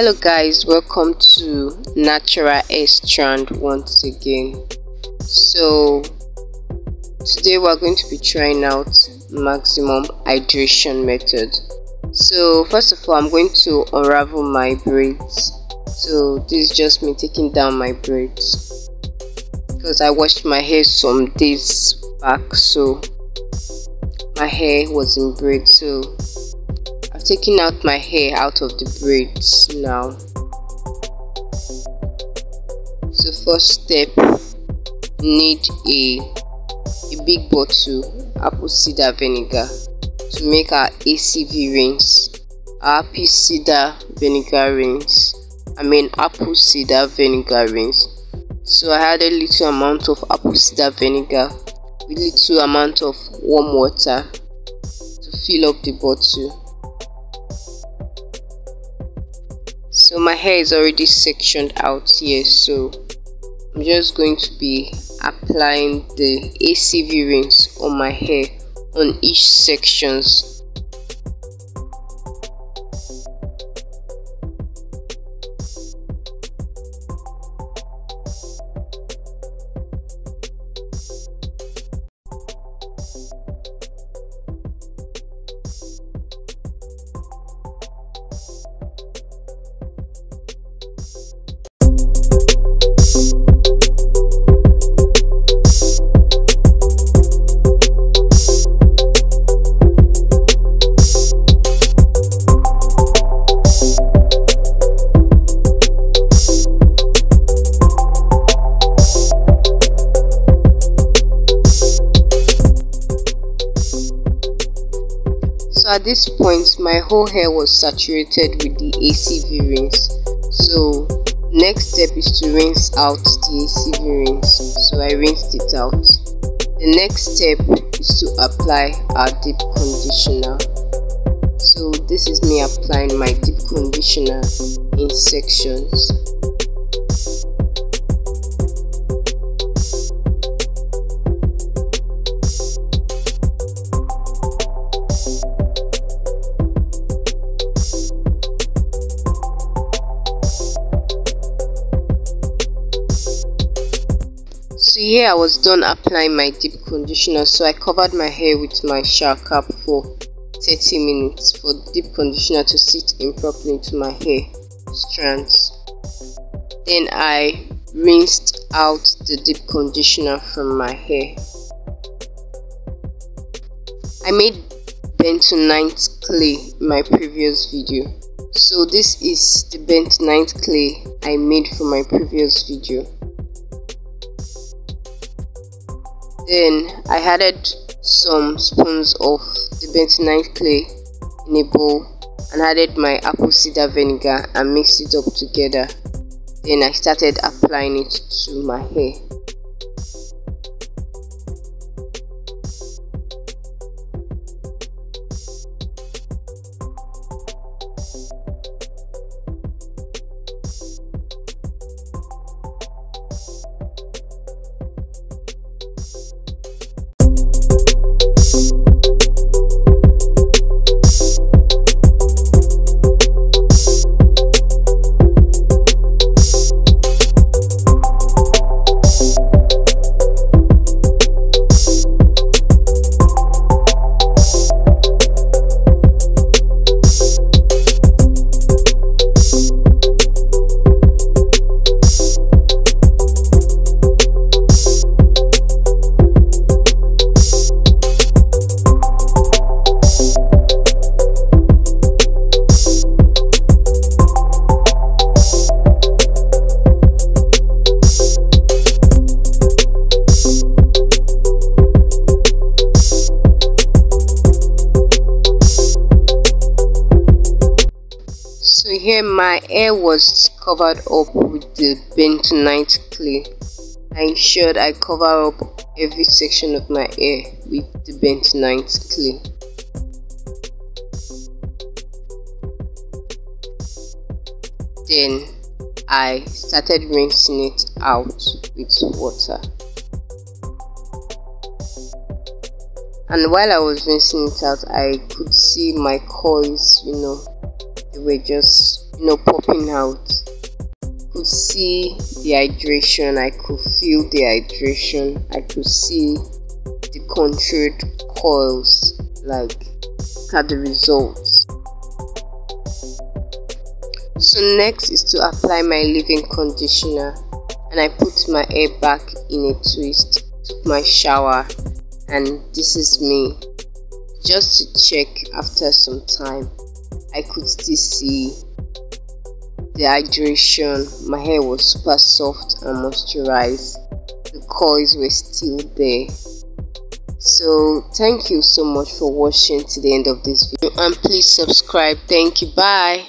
Hello guys, welcome to Natural Hair Strandz once again. So today we are going to be trying out maximum hydration method. So first of all, I'm going to unravel my braids. So this is just me taking down my braids because I washed my hair some days back, so my hair was in braids. So I've taken out my hair out of the braids now. So first step, need a big bottle apple cider vinegar to make our ACV rinse, our apple cider vinegar rinse. So I had a little amount of apple cider vinegar with little amount of warm water to fill up the bottle. So my hair is already sectioned out here, so I'm just going to be applying the ACV rinse on my hair on each sections. So at this point, my whole hair was saturated with the ACV rinse. So next step is to rinse out the ACV rinse. So I rinsed it out. The next step is to apply our deep conditioner. So this is me applying my deep conditioner in sections. So here I was done applying my deep conditioner, so I covered my hair with my shower cap for 30 minutes for the deep conditioner to sit in properly into my hair strands. Then I rinsed out the deep conditioner from my hair. I made bentonite clay in my previous video. So this is the bentonite clay I made for my previous video. Then I added some spoons of the bentonite clay in a bowl and added my apple cider vinegar and mixed it up together. Then I started applying it to my hair. So here my hair was covered up with the bentonite clay. I ensured I cover up every section of my hair with the bentonite clay. Then I started rinsing it out with water. And while I was rinsing it out, I could see my coils, you know, were just popping out. Could see the hydration, I could feel the hydration, I could see the contoured coils. Like, look at the results. So next is to apply my leave-in conditioner, and I put my hair back in a twist, took my shower, and this is me. Just to check after some time, I could still see the hydration. My hair was super soft and moisturized. The coils were still there. So thank you so much for watching to the end of this video, and please subscribe. Thank you. Bye.